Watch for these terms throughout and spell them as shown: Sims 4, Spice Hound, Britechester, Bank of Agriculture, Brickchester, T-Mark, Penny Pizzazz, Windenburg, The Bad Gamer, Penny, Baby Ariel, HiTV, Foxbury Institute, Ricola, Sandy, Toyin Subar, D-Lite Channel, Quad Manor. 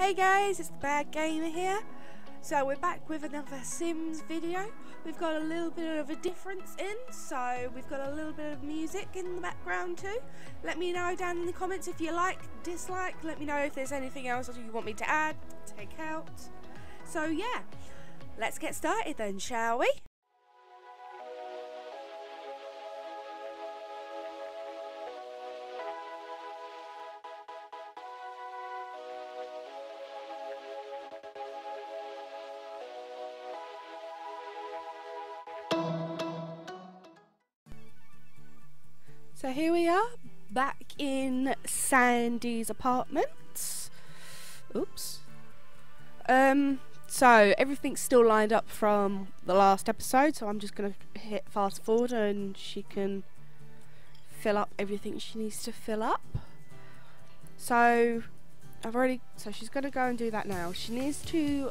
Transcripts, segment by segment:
Hey guys, it's the Bad Gamer here. So we're back with another Sims video. We've got a little bit of a difference in, so we've got a little bit of music in the background too. Let me know down in the comments if you like, dislike, let me know if there's anything else that you want me to add, take out. So yeah, let's get started then, shall we? So here we are, back in Sandy's apartment. Oops. So everything's still lined up from the last episode, so I'm just going to hit fast forward and she can fill up everything she needs to fill up. So she's going to go and do that now. She needs to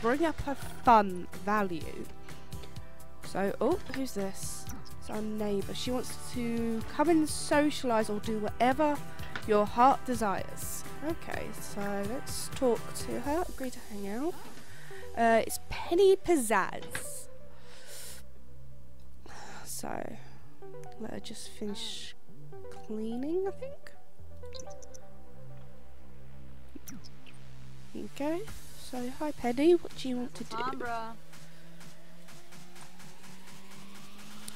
bring up her fun value. So, oh, who's this? Our neighbour. She wants to come and socialise or do whatever your heart desires. Okay, so let's talk to her. Agree to hang out. It's Penny Pizzazz. So let her just finish cleaning, I think. Okay, so hi Penny, what do you want to do?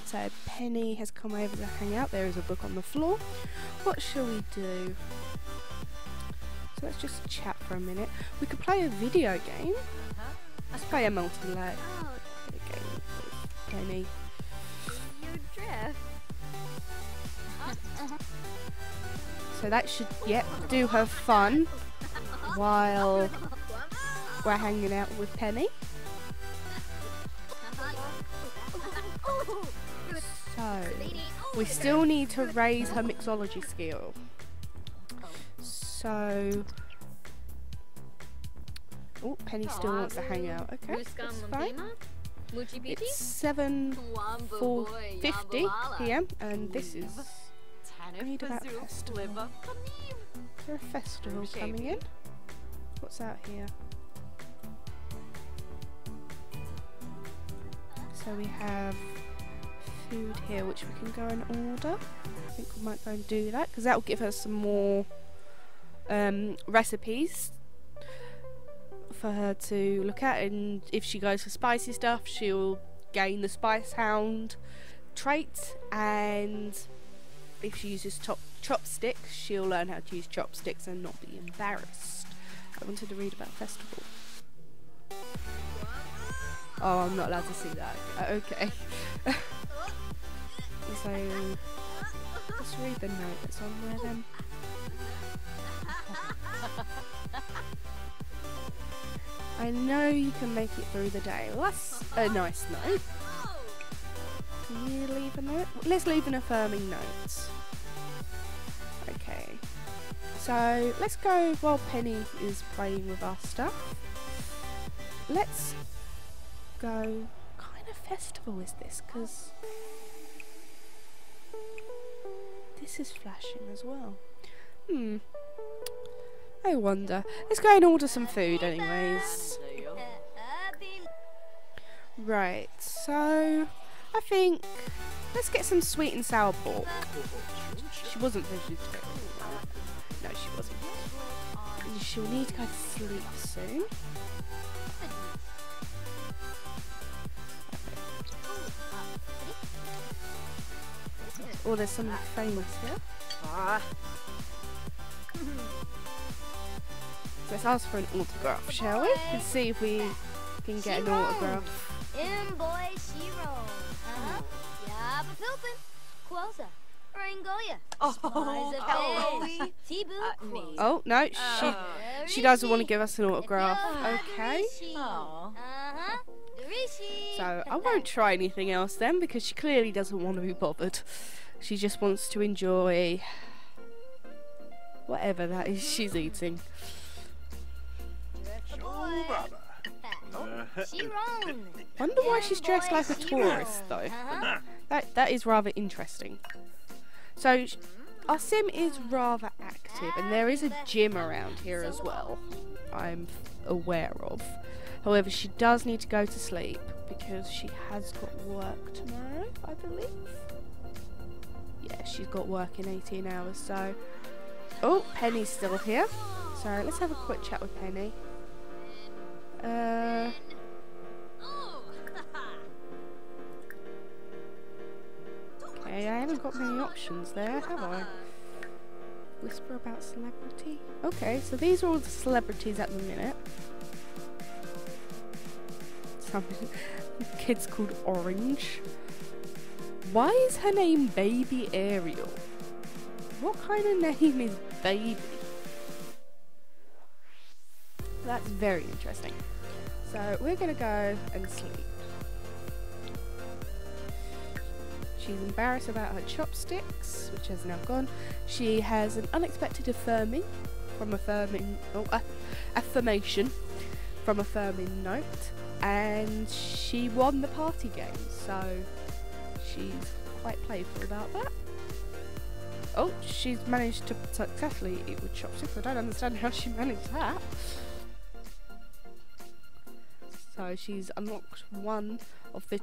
So Penny has come over to hang out. There is a book on the floor. What shall we do? So let's just chat for a minute. We could play a video game. Let's play a multiplayer game, Penny. You drift. So that should do her fun while we're hanging out with Penny. So, we still need to raise her mixology skill. So, oh, Penny still wants to hang out. Okay, that's fine. It's 7:50 PM, and this is about festival. Is there a festival coming in? What's out here? So we have food here which we can go and order. I think we might go and do that because that will give us some more recipes for her to look at, and if she goes for spicy stuff she'll gain the Spice Hound trait, and if she uses chopsticks she'll learn how to use chopsticks and not be embarrassed. I wanted to read about festival. Oh, I'm not allowed to see that. Okay. So, let's read the note that's on there then. I know you can make it through the day. Well, that's a nice note. Can you leave a note? Let's leave an affirming note. Okay. So, let's go while Penny is playing with our stuff. Let's go. What kind of festival is this? Because this is flashing as well. I wonder. Let's go and order some food anyways. Right, so I think let's get some sweet and sour pork. She wasn't vegetarian. No, she wasn't. And she'll need to go to sleep soon. Oh, there's something famous here. Let's ask for an autograph, shall we? And see if we can get an autograph. Oh no, she doesn't want to give us an autograph. Okay. So I won't try anything else then, because she clearly doesn't want to be bothered. She just wants to enjoy whatever that is she's eating. Wonder why she's dressed like a tourist though. That is rather interesting. So Our sim is rather active, and there is a gym around here as well, I'm aware of. However, she does need to go to sleep because she has got work tomorrow, I believe. Yeah, she's got work in 18 hours, so... Oh, Penny's still here. So, let's have a quick chat with Penny. Okay, I haven't got many options there, have I? Whisper about celebrity. Okay, so these are all the celebrities at the minute. Some kid's called Orange. Why is her name Baby Ariel? What kind of name is Baby? That's very interesting. So we're gonna go and sleep. She's embarrassed about her chopsticks, which has now gone. She has an unexpected affirming from affirming, affirmation from affirming note, and she won the party game, so she's quite playful about that. Oh, she's managed to successfully eat with chopsticks. I don't understand how she managed that. So she's unlocked one of the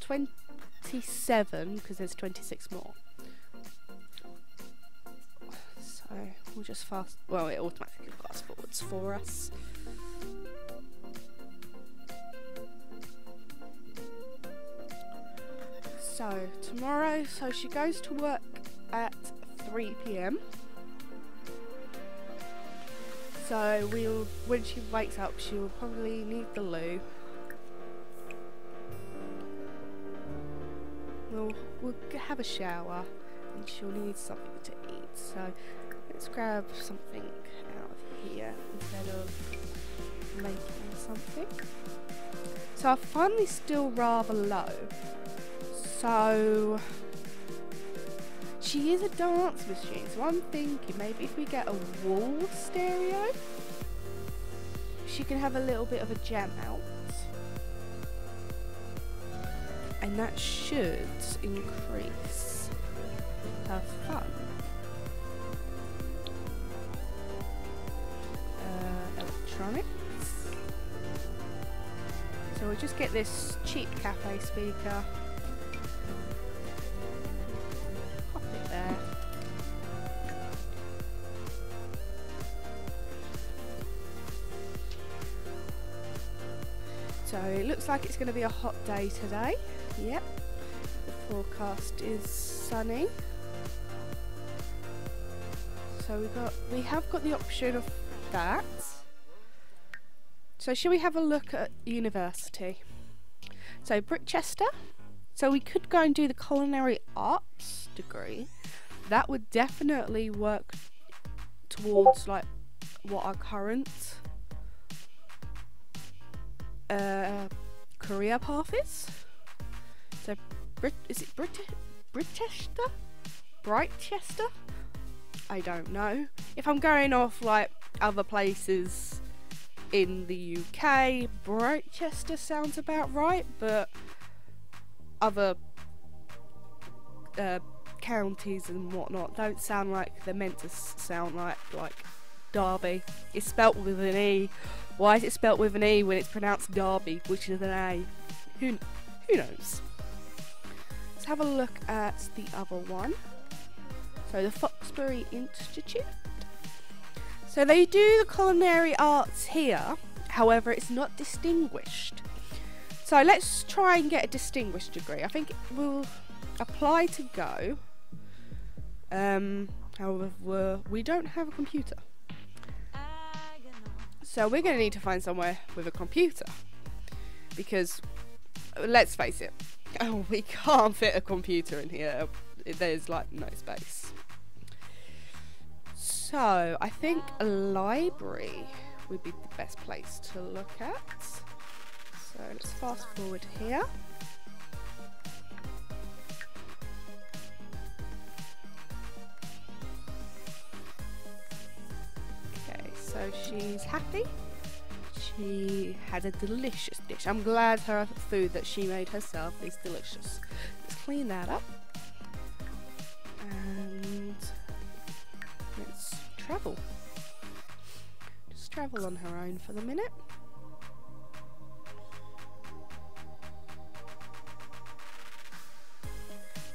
27, because there's 26 more. So we'll just fast, well, it automatically fast forwards for us. So tomorrow, so she goes to work at 3 PM. So we'll, when she wakes up, she will probably need the loo. We'll have a shower, and she'll need something to eat. So let's grab something out of here instead of making something. So our fun is still rather low. So she is a dance machine, so I'm thinking maybe if we get a wall stereo, she can have a little bit of a jam out. And that should increase her fun. Electronics. So we'll just get this cheap cafe speaker. Pop it there. So it looks like it's going to be a hot day today. Yep, the forecast is sunny. So we have got the option of that. So shall we have a look at university? So Brickchester. So we could go and do the culinary arts degree. That would definitely work towards like what our current career path is. So, is it Britechester? Britechester? I don't know. If I'm going off like other places in the UK, Britechester sounds about right, but other counties and whatnot don't sound like they're meant to sound like Derby. It's spelt with an E. Why is it spelt with an E when it's pronounced Derby, which is an A? Who knows? Have a look at the other one. So the Foxbury Institute. So they do the culinary arts here, however it's not distinguished. So let's try and get a distinguished degree. I think we'll apply to go. However, we don't have a computer. So we're going to need to find somewhere with a computer. Because, let's face it, oh, we can't fit a computer in here. There's like no space. So I think a library would be the best place to look at. So let's fast forward here. Okay, so she's happy. She had a delicious dish. I'm glad her food that she made herself is delicious. Let's clean that up. And travel on her own for the minute.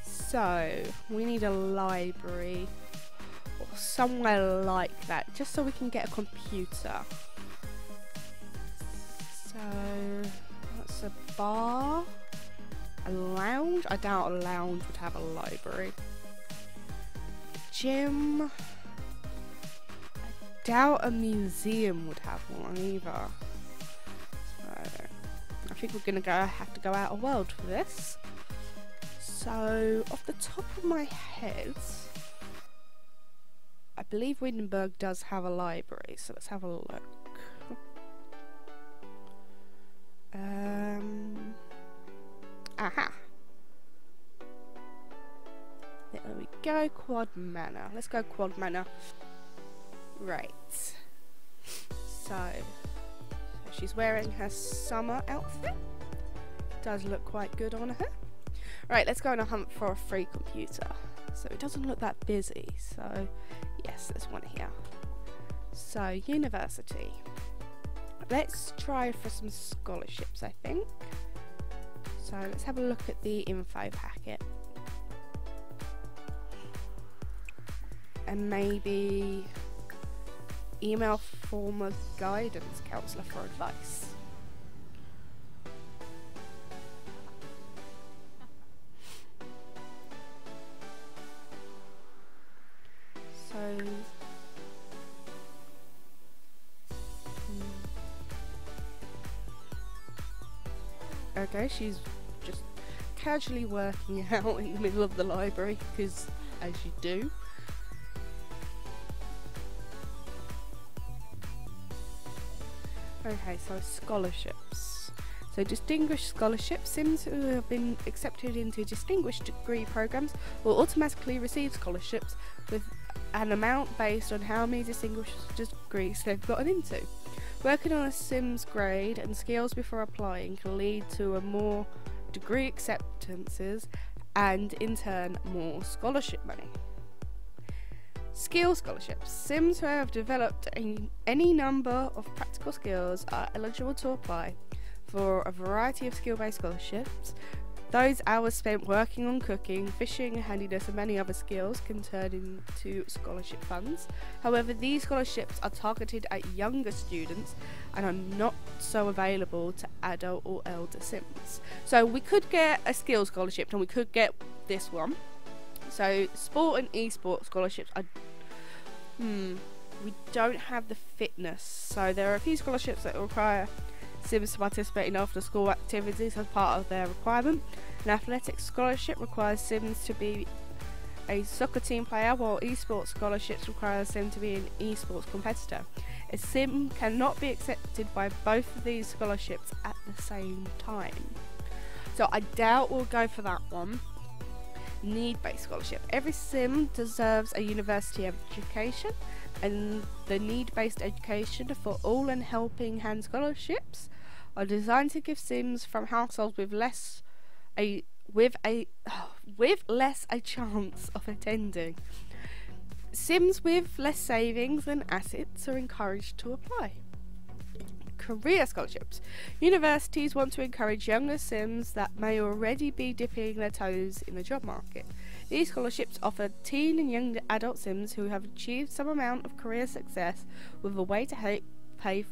So, we need a library or somewhere like that, just so we can get a computer. So, that's a bar, a lounge. I doubt a lounge would have a library. A gym. I doubt a museum would have one either. So, I think we're gonna have to go out of world for this. So, off the top of my head, I believe Windenburg does have a library, so let's have a look. Aha! There we go, Quad Manor. Let's go Quad Manor. Right. So, she's wearing her summer outfit. Does look quite good on her. Right, let's go on a hunt for a free computer. So it doesn't look that busy, so yes, there's one here. So, university. Let's try for some scholarships, I think. So let's have a look at the info packet. And maybe email former guidance counsellor for advice. Okay, she's just casually working out in the middle of the library, because as you do. Okay, so scholarships. So distinguished scholarships. Sims who have been accepted into distinguished degree programs will automatically receive scholarships with an amount based on how many distinguished degrees they've gotten into. Working on a Sims grade and skills before applying can lead to a more degree acceptances and in turn more scholarship money. Skill scholarships. Sims who have developed any number of practical skills are eligible to apply for a variety of skill-based scholarships. Those hours spent working on cooking, fishing, handiness and many other skills can turn into scholarship funds. However, these scholarships are targeted at younger students and are not so available to adult or elder Sims. So we could get a skill scholarship and we could get this one. So sport and esports scholarships are... we don't have the fitness. So there are a few scholarships that require Sims to participate in after school activities as part of their requirement. An athletics scholarship requires Sims to be a soccer team player, while esports scholarships require Sims to be an esports competitor. A Sim cannot be accepted by both of these scholarships at the same time. So I doubt we'll go for that one. Need-based scholarship. Every Sim deserves a university education, and the need-based education for all and helping hand scholarships are designed to give Sims from households with less a chance of attending. Sims with less savings and assets are encouraged to apply. Career scholarships. Universities want to encourage younger Sims that may already be dipping their toes in the job market. These scholarships offer teen and young adult Sims who have achieved some amount of career success with a way to help pay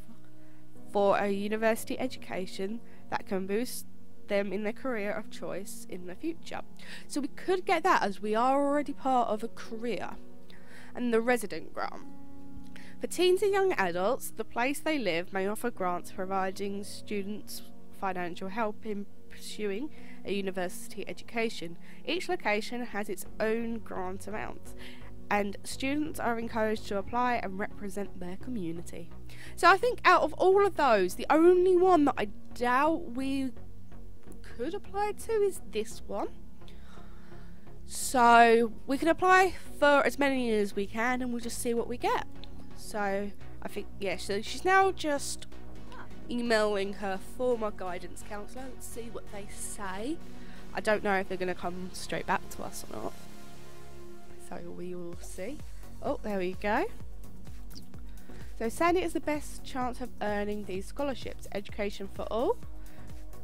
for a university education that can boost them in their career of choice in the future. So we could get that, as we are already part of a career. And the resident grant. For teens and young adults, the place they live may offer grants providing students financial help in pursuing a university education. Each location has its own grant amount, and students are encouraged to apply and represent their community. So I think out of all of those, the only one that I doubt we could apply to is this one. So we can apply for as many as we can, and we'll just see what we get. So I think, yeah, so she's now just emailing her former guidance counsellor. Let's see what they say. I don't know if they're going to come straight back to us or not, so we will see. Oh, there we go. So Sandy is the best chance of earning these scholarships. Education for all.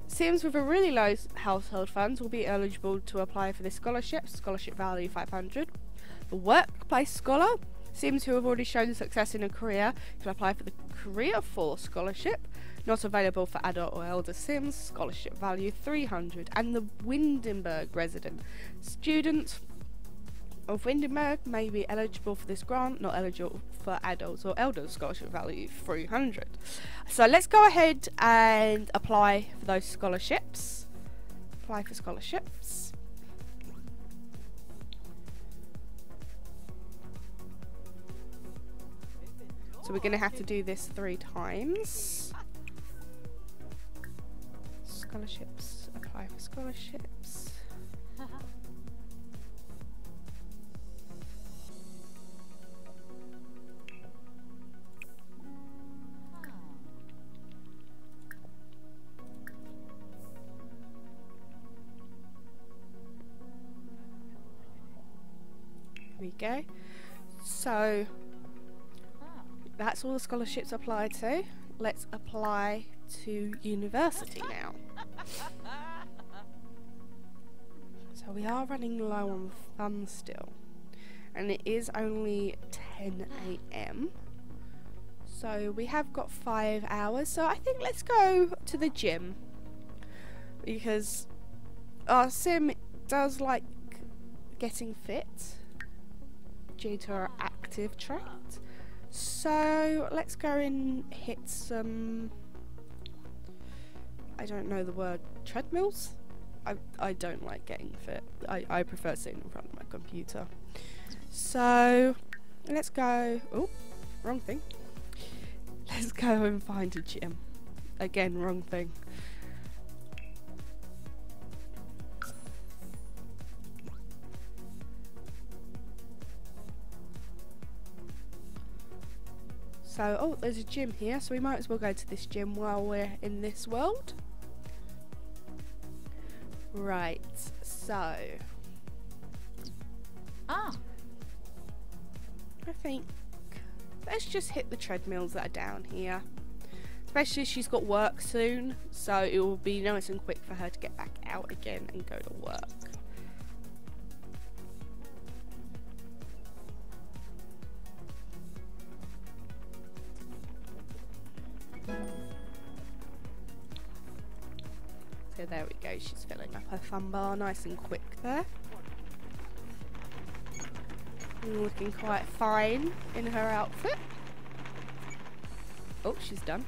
Sims with a really low household funds will be eligible to apply for this scholarship. Scholarship value 500. The workplace scholar. Sims who have already shown success in a career can apply for the Career 4 scholarship, not available for adult or elder Sims, scholarship value 300, and the Windenburg resident. Students of Windenburg may be eligible for this grant, not eligible for adults or elders, scholarship value 300. So let's go ahead and apply for those scholarships. Apply for scholarships. So we're going to have to do this 3 times. Scholarships, apply for scholarships. There we go. So that's all the scholarships applied to. Let's apply to university now. So we are running low on funds still. And it is only 10 AM. So we have got 5 hours. So I think let's go to the gym. Because our sim does like getting fit due to our active trait. So let's go and hit some, I don't know the word, treadmills? I don't like getting fit. I prefer sitting in front of my computer. So let's go, oh, wrong thing. Let's go and find a gym. Again, wrong thing. So, oh, there's a gym here, so we might as well go to this gym while we're in this world. Right, so. I think, let's just hit the treadmills that are down here. Especially she's got work soon, so it will be nice and quick for her to get back out again and go to work. So there we go, she's filling up her fun bar nice and quick there. Looking quite fine in her outfit. Oh, she's done.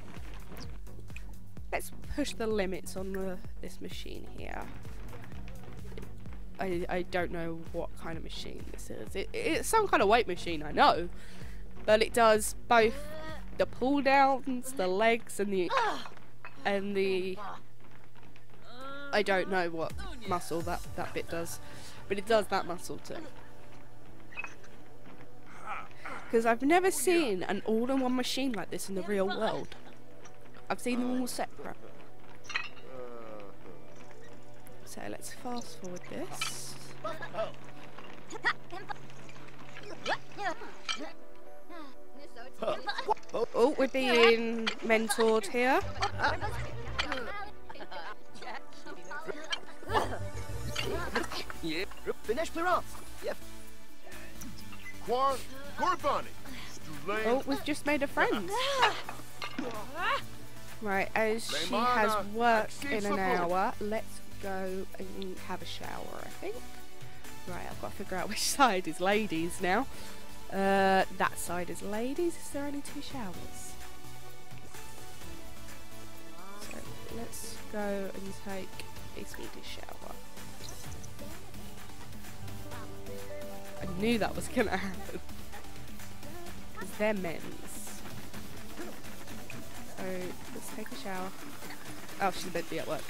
Let's push the limits on this machine here. I don't know what kind of machine this is. It's some kind of weight machine, I know. But it does both the pull downs, the legs, and the I don't know what muscle that bit does, but it does that muscle too. Because I've never seen an all-in-one machine like this in the real world. I've seen them all separate. So let's fast forward this. Oh, we're being mentored here. Oh, we've just made a friend. Right, as she has work in an hour, let's go and have a shower, I think. Right, I've got to figure out which side is ladies now. That side is ladies. Is there only 2 showers? So let's go and take a speedy shower. I knew that was gonna happen. Because they're men's. So let's take a shower. Oh, she's meant to be at work.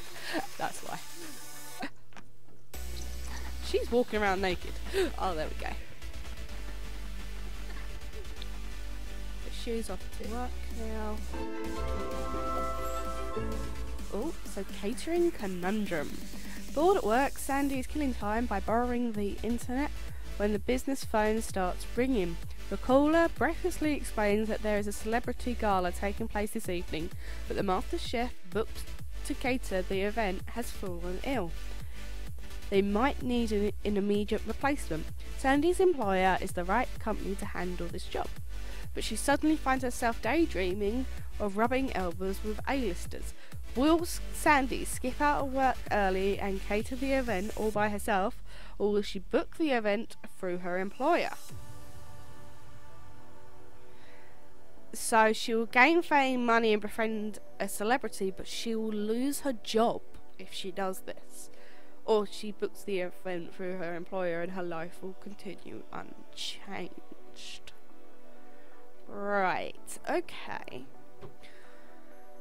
That's why. She's walking around naked. Oh, there we go. Shoes off to work now. Oh, so catering conundrum. Bored at work, Sandy is killing time by borrowing the internet when the business phone starts ringing. Ricola breathlessly explains that there is a celebrity gala taking place this evening, but the master chef booked to cater the event has fallen ill. They might need an immediate replacement. Sandy's employer is the right company to handle this job, but she suddenly finds herself daydreaming of rubbing elbows with A-listers. Will Sandy skip out of work early and cater the event all by herself, or will she book the event through her employer? So she will gain fame, money and befriend a celebrity, but she will lose her job if she does this. Or she books the event through her employer and her life will continue unchanged. Right, okay.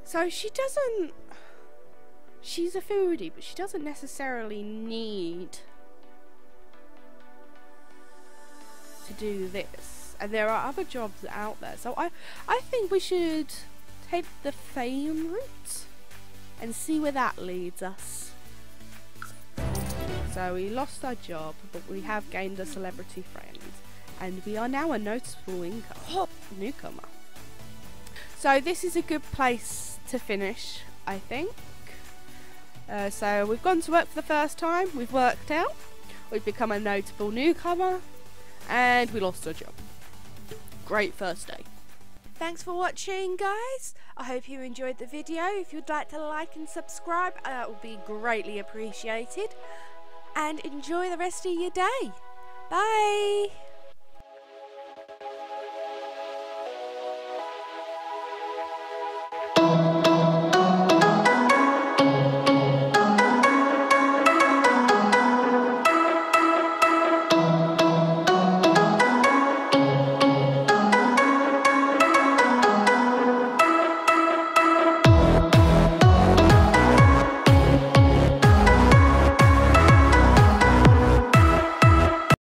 So she doesn't... She's a foodie, but she doesn't necessarily need to do this. And there are other jobs out there. So I think we should take the fame route and see where that leads us. So we lost our job, but we have gained a celebrity friend. And we are now a noticeable newcomer. So this is a good place to finish, I think. So we've gone to work for the first time, we've worked out, we've become a notable newcomer, and we lost our job. Great first day. Thanks for watching, guys. I hope you enjoyed the video. If you'd like to like and subscribe, that would be greatly appreciated. And enjoy the rest of your day. Bye!